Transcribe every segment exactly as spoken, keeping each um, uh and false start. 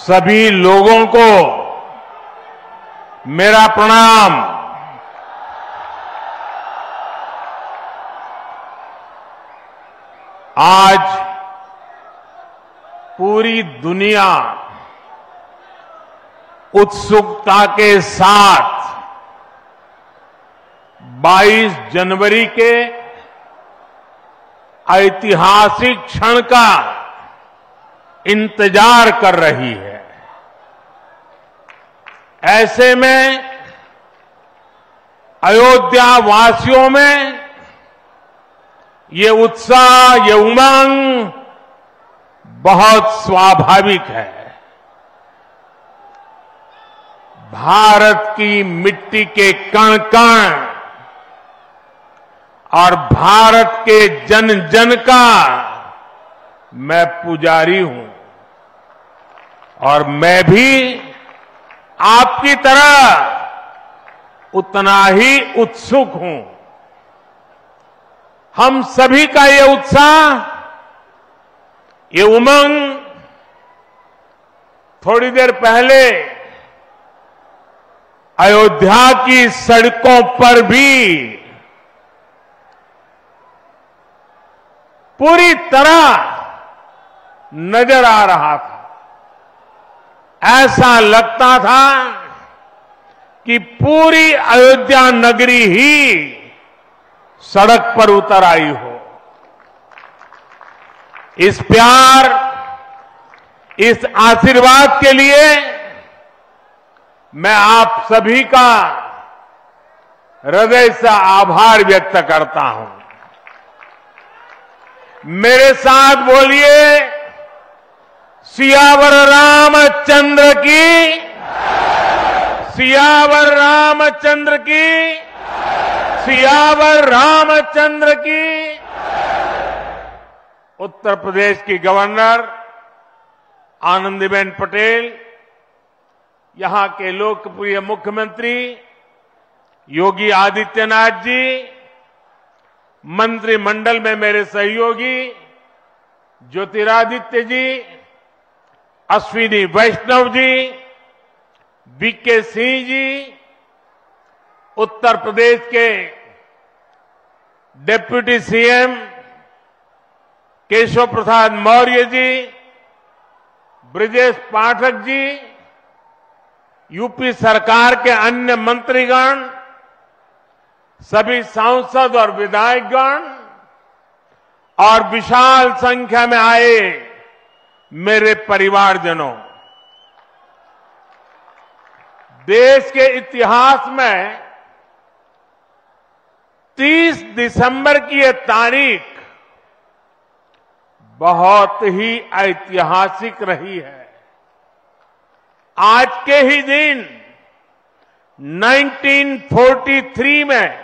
सभी लोगों को मेरा प्रणाम। आज पूरी दुनिया उत्सुकता के साथ बाईस जनवरी के ऐतिहासिक क्षण का इंतजार कर रही है। ऐसे में अयोध्या वासियों में ये उत्साह, ये उमंग बहुत स्वाभाविक है। भारत की मिट्टी के कण कण और भारत के जन जन का मैं पुजारी हूं और मैं भी आपकी तरह उतना ही उत्सुक हूं। हम सभी का ये उत्साह, ये उमंग थोड़ी देर पहले अयोध्या की सड़कों पर भी पूरी तरह नजर आ रहा था। ऐसा लगता था कि पूरी अयोध्या नगरी ही सड़क पर उतर आई हो। इस प्यार, इस आशीर्वाद के लिए मैं आप सभी का हृदय से आभार व्यक्त करता हूं। मेरे साथ बोलिए, सियावर रामचंद्र की, सियावर रामचंद्र की, सियावर रामचंद्र की। उत्तर प्रदेश की गवर्नर आनंदीबेन पटेल, यहां के लोकप्रिय मुख्यमंत्री योगी आदित्यनाथ जी, मंत्रिमंडल में मेरे सहयोगी ज्योतिरादित्य जी, अश्विनी वैष्णव जी, वीके सिंह जी, उत्तर प्रदेश के deputy CM Keshav Prasad Maurya ji, Brajesh Pathak ji, UP सरकार के अन्य मंत्रीगण, सभी सांसद और विधायकगण और विशाल संख्या में आए मेरे परिवारजनों। देश के इतिहास में तीस दिसंबर की यह तारीख बहुत ही ऐतिहासिक रही है। आज के ही दिन उन्नीस सौ तैंतालीस में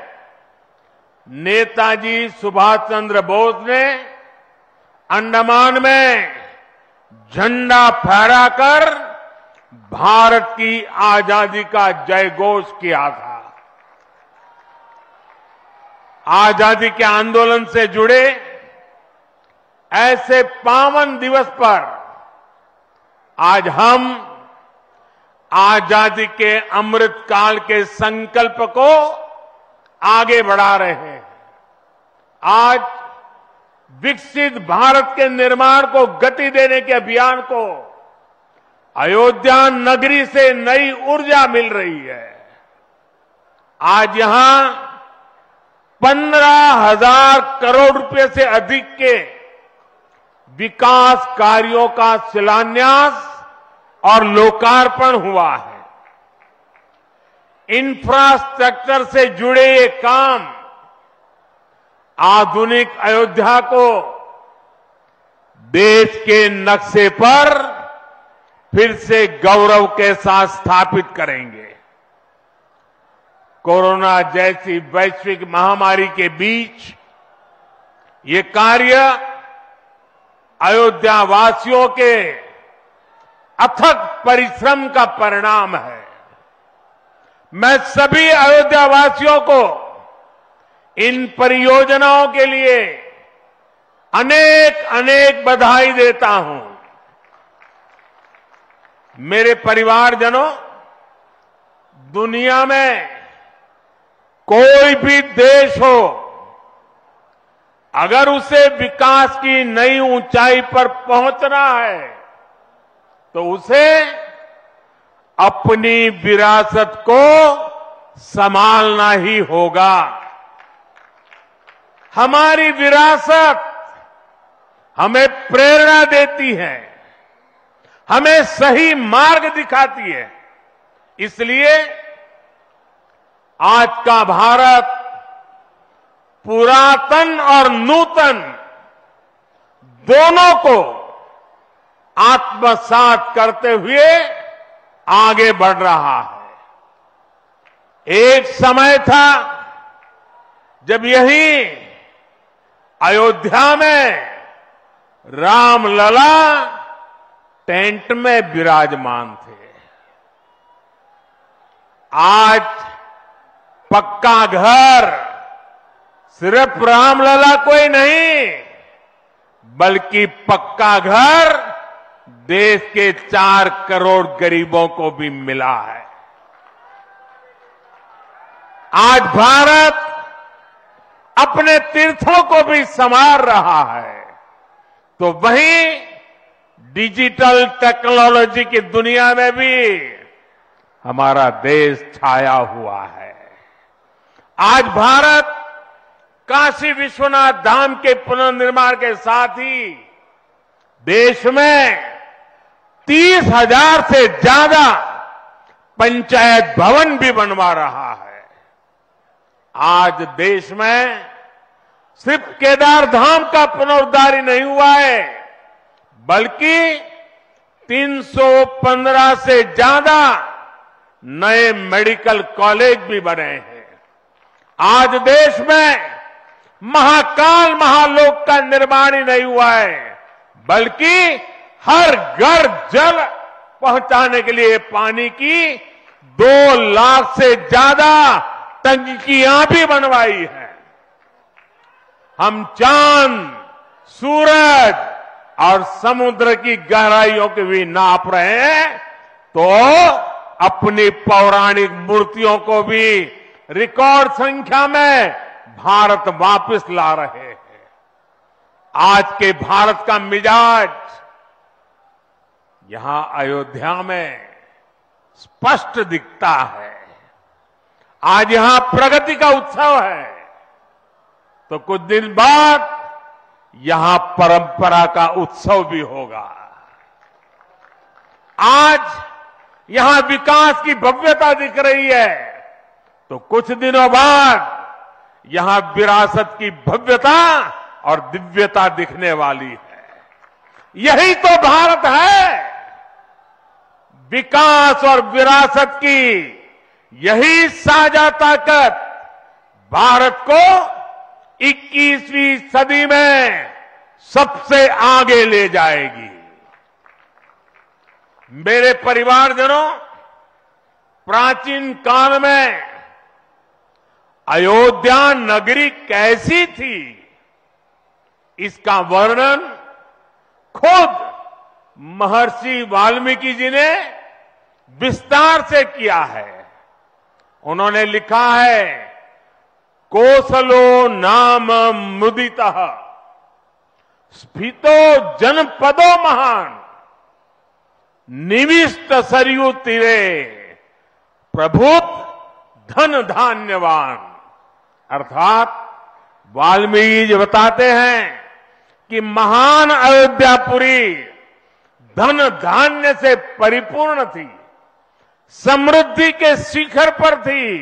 नेताजी सुभाष चंद्र बोस ने अंडमान में झंडा फहराकर भारत की आजादी का जयघोष किया था। आजादी के आंदोलन से जुड़े ऐसे पावन दिवस पर आज हम आजादी के अमृत काल के संकल्प को आगे बढ़ा रहे हैं। आज विकसित भारत के निर्माण को गति देने के अभियान को अयोध्या नगरी से नई ऊर्जा मिल रही है। आज यहां पंद्रह हजार करोड़ रुपए से अधिक के विकास कार्यों का शिलान्यास और लोकार्पण हुआ है। इंफ्रास्ट्रक्चर से जुड़े ये काम आधुनिक अयोध्या को देश के नक्शे पर फिर से गौरव के साथ स्थापित करेंगे। कोरोना जैसी वैश्विक महामारी के बीच ये कार्य अयोध्या वासियों के अथक परिश्रम का परिणाम है। मैं सभी अयोध्या वासियों को इन परियोजनाओं के लिए अनेक अनेक बधाई देता हूं। मेरे परिवारजनों, दुनिया में कोई भी देश हो, अगर उसे विकास की नई ऊंचाई पर पहुंचना है तो उसे अपनी विरासत को संभालना ही होगा। हमारी विरासत हमें प्रेरणा देती है, हमें सही मार्ग दिखाती है। इसलिए आज का भारत पुरातन और नूतन दोनों को आत्मसात करते हुए आगे बढ़ रहा है। एक समय था जब यही अयोध्या में रामलला टेंट में विराजमान थे। आज पक्का घर सिर्फ रामलला कोई नहीं, बल्कि पक्का घर देश के चार करोड़ गरीबों को भी मिला है। आज भारत अपने तीर्थों को भी संवार रहा है, तो वहीं डिजिटल टेक्नोलॉजी की दुनिया में भी हमारा देश छाया हुआ है। आज भारत काशी विश्वनाथ धाम के पुनर्निर्माण के साथ ही देश में तीस हजार से ज्यादा पंचायत भवन भी बनवा रहा है। आज देश में सिर्फ केदार धाम का पुनरुद्धार ही नहीं हुआ है, बल्कि तीन सौ पंद्रह से ज्यादा नए मेडिकल कॉलेज भी बने हैं। आज देश में महाकाल महालोक का निर्माण ही नहीं हुआ है, बल्कि हर घर जल पहुंचाने के लिए पानी की दो लाख से ज्यादा टंकियां भी बनवाई हैं। हम चांद, सूरज और समुद्र की गहराइयों के भी नाप रहे हैं, तो अपनी पौराणिक मूर्तियों को भी रिकॉर्ड संख्या में भारत वापस ला रहे हैं। आज के भारत का मिजाज यहां अयोध्या में स्पष्ट दिखता है। आज यहां प्रगति का उत्सव है, तो कुछ दिन बाद यहां परंपरा का उत्सव भी होगा। आज यहां विकास की भव्यता दिख रही है, तो कुछ दिनों बाद यहां विरासत की भव्यता और दिव्यता दिखने वाली है। यही तो भारत है, विकास और विरासत की यही साझा ताकत भारत को इक्कीसवीं सदी में सबसे आगे ले जाएगी। मेरे परिवारजनों, प्राचीन काल में अयोध्या नगरी कैसी थी, इसका वर्णन खुद महर्षि वाल्मीकि जी ने विस्तार से किया है। उन्होंने लिखा है, कोसलो नाम मुदितः स्फीतो जनपदो महान निविष्ट सरयू तीरे प्रभुत धन धान्यवान। अर्थात वाल्मीकि जी बताते हैं कि महान अयोध्यापुरी धन धान्य से परिपूर्ण थी, समृद्धि के शिखर पर थी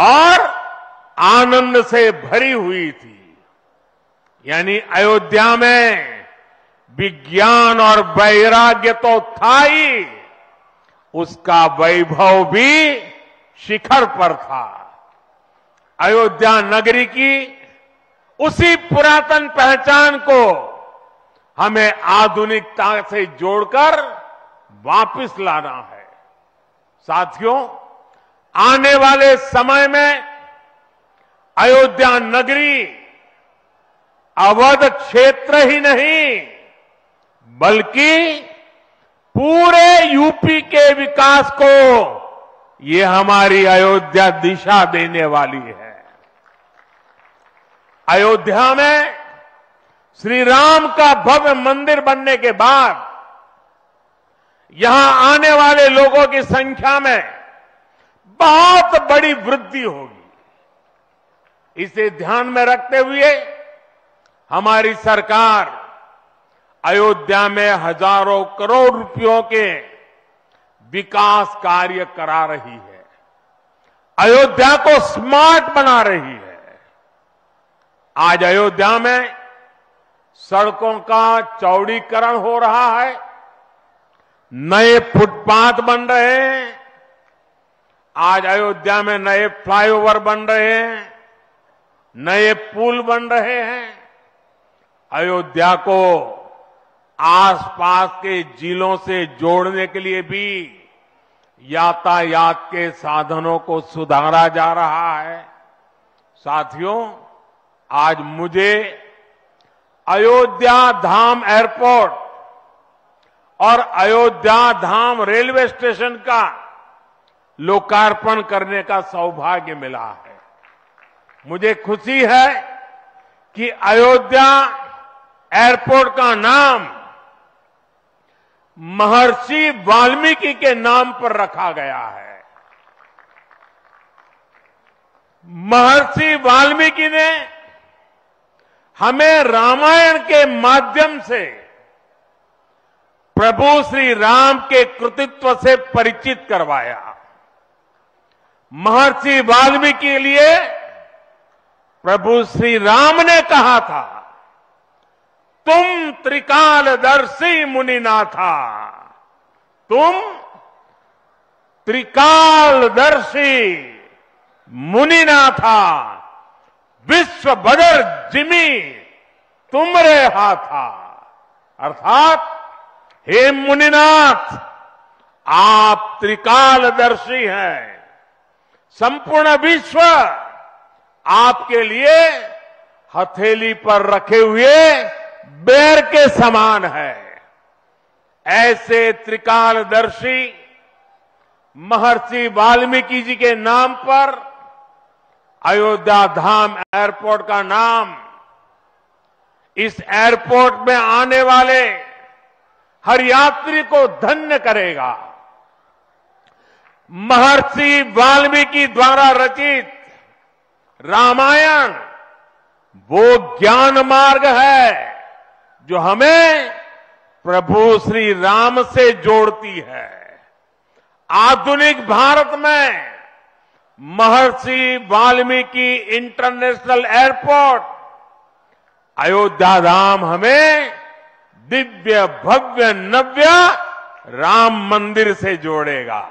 और आनंद से भरी हुई थी। यानी अयोध्या में विज्ञान और वैराग्य तो था ही, उसका वैभव भी शिखर पर था। अयोध्या नगरी की उसी पुरातन पहचान को हमें आधुनिकता से जोड़कर वापस लाना है। साथियों, आने वाले समय में अयोध्या नगरी अवध क्षेत्र ही नहीं, बल्कि पूरे यूपी के विकास को ये हमारी अयोध्या दिशा देने वाली है। अयोध्या में श्री राम का भव्य मंदिर बनने के बाद यहां आने वाले लोगों की संख्या में बहुत बड़ी वृद्धि होगी। इसे ध्यान में रखते हुए हमारी सरकार अयोध्या में हजारों करोड़ रुपयों के विकास कार्य करा रही है, अयोध्या को स्मार्ट बना रही है। आज अयोध्या में सड़कों का चौड़ीकरण हो रहा है, नए फुटपाथ बन रहे हैं, आज अयोध्या में नए फ्लाईओवर बन रहे हैं, नए पुल बन रहे हैं। अयोध्या को आसपास के जिलों से जोड़ने के लिए भी यातायात के साधनों को सुधारा जा रहा है। साथियों, आज मुझे अयोध्या धाम एयरपोर्ट और अयोध्या धाम रेलवे स्टेशन का लोकार्पण करने का सौभाग्य मिला है। मुझे खुशी है कि अयोध्या एयरपोर्ट का नाम महर्षि वाल्मीकि के नाम पर रखा गया है। महर्षि वाल्मीकि ने हमें रामायण के माध्यम से प्रभु श्री राम के कृतित्व से परिचित करवाया। महर्षि वाल्मीकि के लिए प्रभु श्री राम ने कहा था, तुम त्रिकालदर्शी मुनिनाथा, तुम त्रिकालदर्शी मुनिनाथा, विश्व बदर जिमी तुमरे हाथा। अर्थात हे मुनिनाथ, आप त्रिकालदर्शी हैं, संपूर्ण विश्व आपके लिए हथेली पर रखे हुए बेर के समान है। ऐसे त्रिकालदर्शी महर्षि वाल्मीकि जी के नाम पर अयोध्या धाम एयरपोर्ट का नाम, इस एयरपोर्ट में आने वाले हर यात्री को धन्य करेगा। महर्षि वाल्मीकि द्वारा रचित रामायण वो ज्ञान मार्ग है जो हमें प्रभु श्री राम से जोड़ती है। आधुनिक भारत में महर्षि वाल्मीकि इंटरनेशनल एयरपोर्ट अयोध्या धाम हमें दिव्य भव्य नव्य राम मंदिर से जोड़ेगा।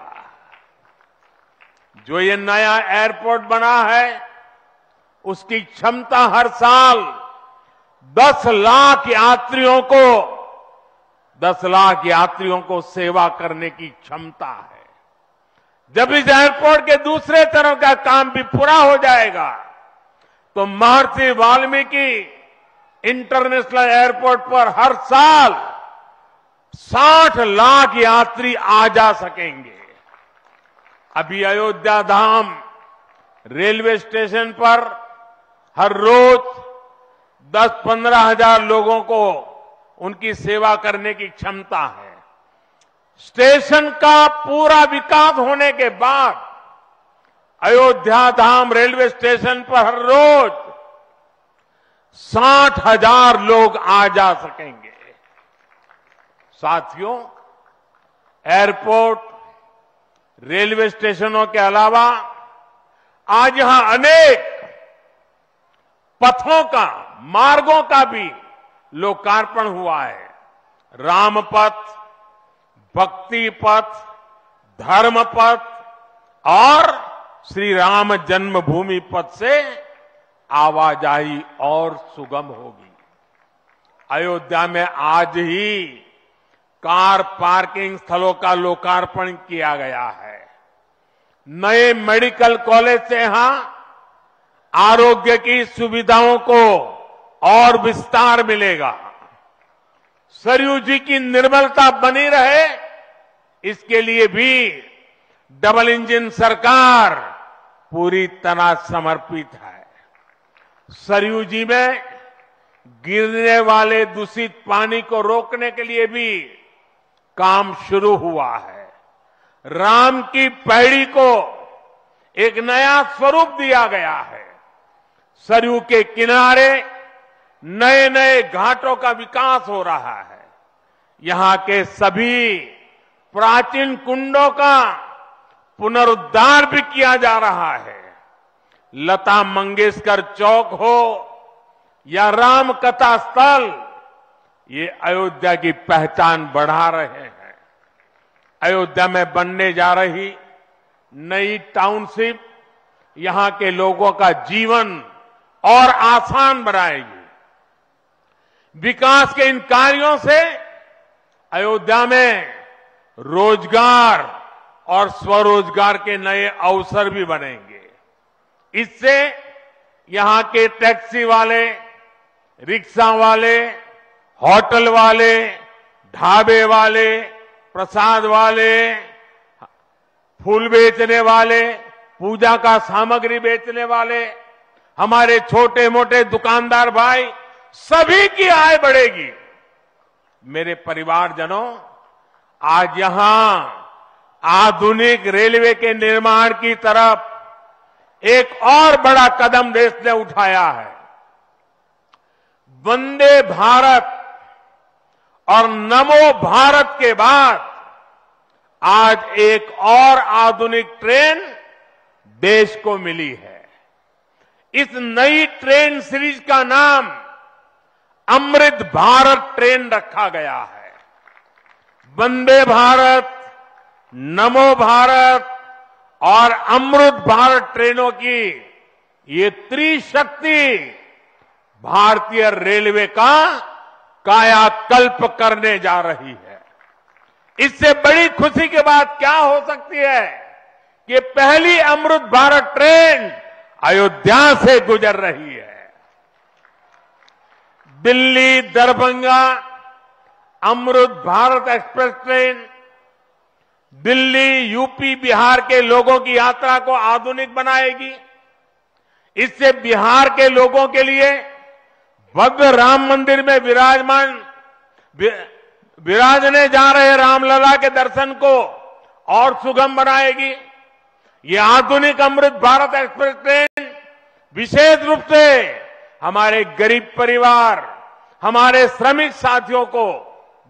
जो ये नया एयरपोर्ट बना है उसकी क्षमता हर साल दस लाख यात्रियों को दस लाख यात्रियों को सेवा करने की क्षमता है। जब इस एयरपोर्ट के दूसरे तरफ का काम भी पूरा हो जाएगा तो महर्षि वाल्मीकि इंटरनेशनल एयरपोर्ट पर हर साल साठ लाख यात्री आ जा सकेंगे। अभी अयोध्या धाम रेलवे स्टेशन पर हर रोज दस पंद्रह हजार लोगों को उनकी सेवा करने की क्षमता है। स्टेशन का पूरा विकास होने के बाद अयोध्या धाम रेलवे स्टेशन पर हर रोज साठ हजार लोग आ जा सकेंगे। साथियों, एयरपोर्ट रेलवे स्टेशनों के अलावा आज यहां अनेक पथों का, मार्गों का भी लोकार्पण हुआ है। रामपथ, भक्ति पथ, धर्म पथ और श्री राम जन्मभूमि पथ से आवाजाही और सुगम होगी। अयोध्या में आज ही कार पार्किंग स्थलों का लोकार्पण किया गया है। नए मेडिकल कॉलेज से यहां आरोग्य की सुविधाओं को और विस्तार मिलेगा। सरयू जी की निर्मलता बनी रहे इसके लिए भी डबल इंजन सरकार पूरी तरह समर्पित है। सरयू जी में गिरने वाले दूषित पानी को रोकने के लिए भी काम शुरू हुआ है। राम की पैड़ी को एक नया स्वरूप दिया गया है। सरयू के किनारे नए नए घाटों का विकास हो रहा है। यहां के सभी प्राचीन कुंडों का पुनरुद्धार भी किया जा रहा है। लता मंगेशकर चौक हो या राम कथा स्थल, ये अयोध्या की पहचान बढ़ा रहे हैं। अयोध्या में बनने जा रही नई टाउनशिप यहां के लोगों का जीवन और आसान बनाएगी। विकास के इन कार्यों से अयोध्या में रोजगार और स्वरोजगार के नए अवसर भी बनेंगे। इससे यहां के टैक्सी वाले, रिक्शा वाले, होटल वाले, ढाबे वाले, प्रसाद वाले, फूल बेचने वाले, पूजा का सामग्री बेचने वाले, हमारे छोटे मोटे दुकानदार भाई, सभी की आय बढ़ेगी। मेरे परिवारजनों, आज यहां आधुनिक रेलवे के निर्माण की तरफ एक और बड़ा कदम देश ने उठाया है। वंदे भारत और नमो भारत के बाद आज एक और आधुनिक ट्रेन देश को मिली है। इस नई ट्रेन सीरीज का नाम अमृत भारत ट्रेन रखा गया है। वंदे भारत, नमो भारत और अमृत भारत ट्रेनों की ये त्रिशक्ति भारतीय रेलवे का कायाकल्प करने जा रही है। इससे बड़ी खुशी की बात क्या हो सकती है कि पहली अमृत भारत ट्रेन अयोध्या से गुजर रही है। Delhi Darbhanga Amrit Bharat express train Delhi, UP, Bihar के लोगों की यात्रा को आधुनिक बनाएगी। इससे बिहार के लोगों के लिए भव्य राम मंदिर में विराजमान विराजने जा रहे रामलला के दर्शन को और सुगम बनाएगी। ये आधुनिक अमृत भारत एक्सप्रेस ट्रेन विशेष रूप से हमारे गरीब परिवार, हमारे श्रमिक साथियों को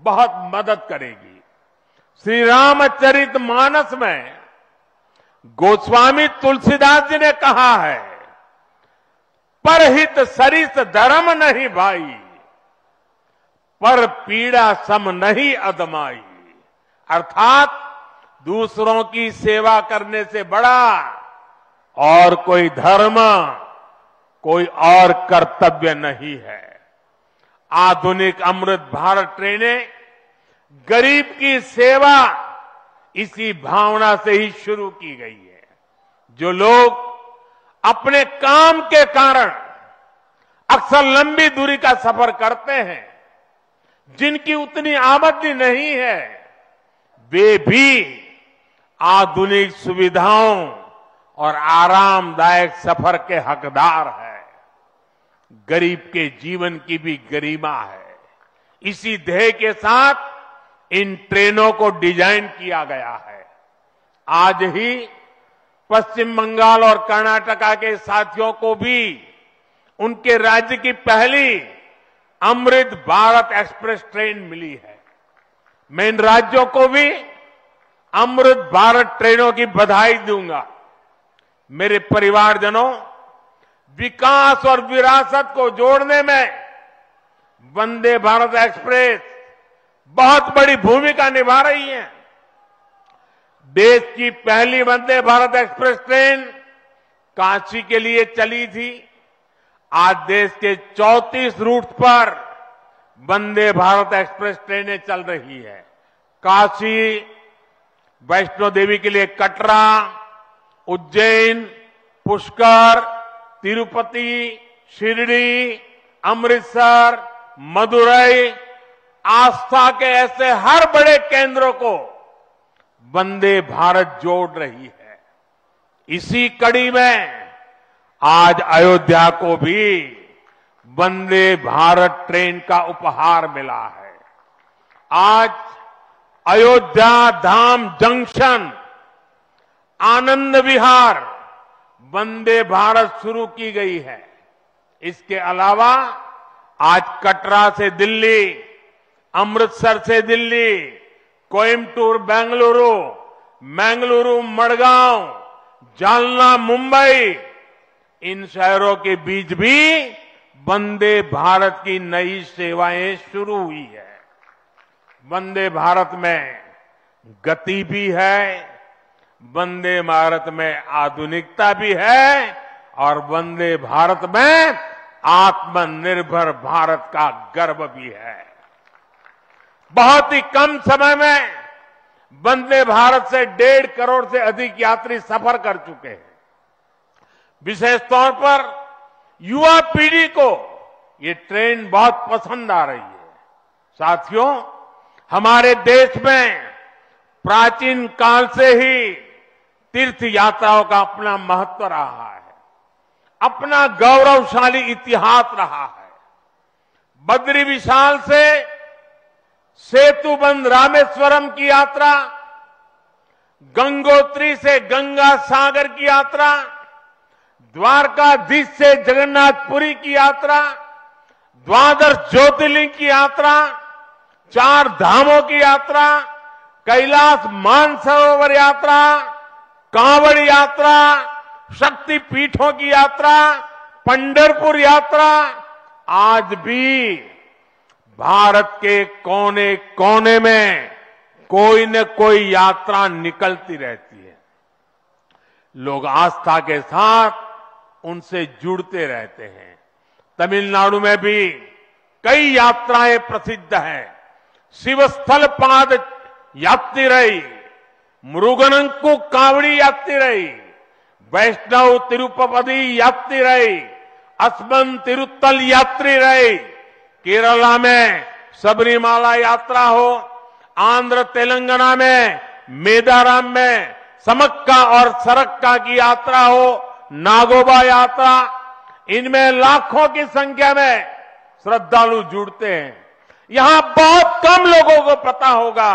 बहुत मदद करेगी। श्री रामचरित मानस में गोस्वामी तुलसीदास जी ने कहा है, परहित सरिस धर्म नहीं भाई, पर पीड़ा सम नहीं अदमाई। अर्थात दूसरों की सेवा करने से बड़ा और कोई धर्म, कोई और कर्तव्य नहीं है। आधुनिक अमृत भारत ट्रेनें गरीब की सेवा, इसी भावना से ही शुरू की गई है। जो लोग अपने काम के कारण अक्सर लंबी दूरी का सफर करते हैं, जिनकी उतनी आमदनी नहीं है, वे भी आधुनिक सुविधाओं और आरामदायक सफर के हकदार है। गरीब के जीवन की भी गरिमा है। इसी ध्येय के साथ इन ट्रेनों को डिजाइन किया गया है। आज ही पश्चिम बंगाल और कर्नाटका के साथियों को भी उनके राज्य की पहली अमृत भारत एक्सप्रेस ट्रेन मिली है। मैं इन राज्यों को भी अमृत भारत ट्रेनों की बधाई दूंगा। मेरे परिवारजनों, विकास और विरासत को जोड़ने में वंदे भारत एक्सप्रेस बहुत बड़ी भूमिका निभा रही है। देश की पहली वंदे भारत एक्सप्रेस ट्रेन काशी के लिए चली थी। आज देश के चौंतीस रूट पर वंदे भारत एक्सप्रेस ट्रेनें चल रही है। काशी, वैष्णो देवी के लिए कटरा, उज्जैन, पुष्कर, तिरुपति, शिरडी, अमृतसर, मदुरई, आस्था के ऐसे हर बड़े केंद्रों को वंदे भारत जोड़ रही है। इसी कड़ी में आज अयोध्या को भी वंदे भारत ट्रेन का उपहार मिला है। आज अयोध्या धाम जंक्शन आनंद विहार वंदे भारत शुरू की गई है। इसके अलावा आज कटरा से दिल्ली, अमृतसर से दिल्ली, कोयम्बटूर बेंगलुरु, मैंगलुरु मडगांव, जालना मुंबई, इन शहरों के बीच भी वंदे भारत की नई सेवाएं शुरू हुई है। वंदे भारत में गति भी है, वंदे भारत में आधुनिकता भी है और वंदे भारत में आत्मनिर्भर भारत का गर्व भी है। बहुत ही कम समय में वंदे भारत से डेढ़ करोड़ से अधिक यात्री सफर कर चुके हैं। विशेष तौर पर युवा पीढ़ी को ये ट्रेन बहुत पसंद आ रही है। साथियों, हमारे देश में प्राचीन काल से ही तीर्थ यात्राओं का अपना महत्व रहा है, अपना गौरवशाली इतिहास रहा है। बद्री विशाल से सेतुबंध रामेश्वरम की यात्रा, गंगोत्री से गंगा सागर की यात्रा, द्वारकाधीश से जगन्नाथपुरी की यात्रा, द्वादश ज्योतिर्लिंग की यात्रा, चार धामों की यात्रा, कैलाश मानसरोवर यात्रा, कांवड़ यात्रा, शक्ति पीठों की यात्रा, पंढरपुर यात्रा आज भी भारत के कोने कोने में कोई न कोई यात्रा निकलती रहती है। लोग आस्था के साथ उनसे जुड़ते रहते हैं। तमिलनाडु में भी कई यात्राएं प्रसिद्ध हैं। शिवस्थल पाद यात्री रही, मुरुगनंकु कावड़ी यात्री रही, वैष्णव तिरुपति यात्री रही, अस्मन तिरुत्तल यात्री रही, केरला में सबरीमाला यात्रा हो, आंध्र तेलंगाना में मेदाराम में समक्का और सरक्का की यात्रा हो, नागोबा यात्रा, इनमें लाखों की संख्या में श्रद्धालु जुड़ते हैं। यहां बहुत कम लोगों को पता होगा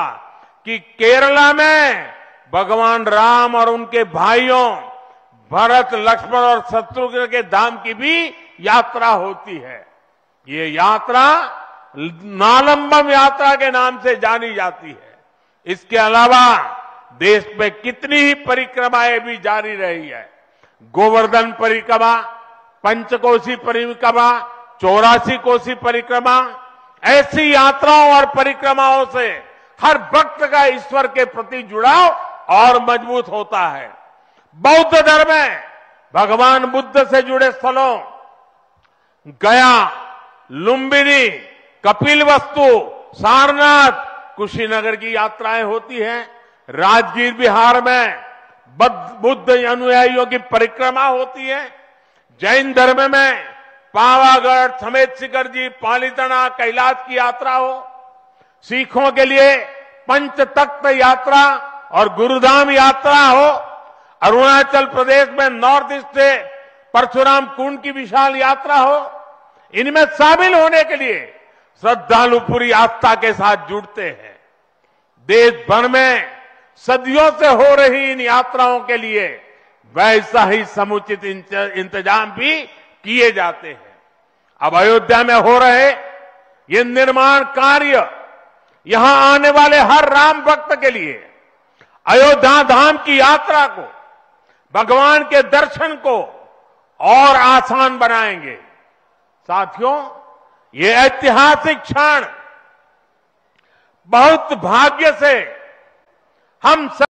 कि केरला में भगवान राम और उनके भाइयों भरत, लक्ष्मण और शत्रुघ्न के धाम की भी यात्रा होती है। ये यात्रा नालंबम यात्रा के नाम से जानी जाती है। इसके अलावा देश में कितनी ही परिक्रमाएं भी जारी रही है। गोवर्धन परिक्रमा, पंचकोसी परिक्रमा, चौरासी कोसी परिक्रमा, ऐसी यात्राओं और परिक्रमाओं से हर भक्त का ईश्वर के प्रति जुड़ाव और मजबूत होता है। बौद्ध धर्म में भगवान बुद्ध से जुड़े स्थलों गया, लुम्बिनी, कपिलवस्तु, सारनाथ, कुशीनगर की यात्राएं होती हैं। राजगीर बिहार में बुद्ध अनुयायियों की परिक्रमा होती है। जैन धर्म में पावागढ़, समेत शिखर जी, पालीताना, कैलाश की यात्रा हो। सिखों के लिए पंच तख्त यात्रा और गुरुधाम यात्रा हो। अरुणाचल प्रदेश में नॉर्थ ईस्ट से परशुराम कुंड की विशाल यात्रा हो। इनमें शामिल होने के लिए श्रद्धालु पूरी आस्था के साथ जुड़ते हैं। देश भर में सदियों से हो रही इन यात्राओं के लिए वैसा ही समुचित इंतजाम भी किए जाते हैं। अब अयोध्या में हो रहे ये निर्माण कार्य यहां आने वाले हर राम भक्त के लिए अयोध्या धाम की यात्रा को, भगवान के दर्शन को और आसान बनाएंगे। साथियों, ये ऐतिहासिक क्षण बहुत भाग्य से हम सब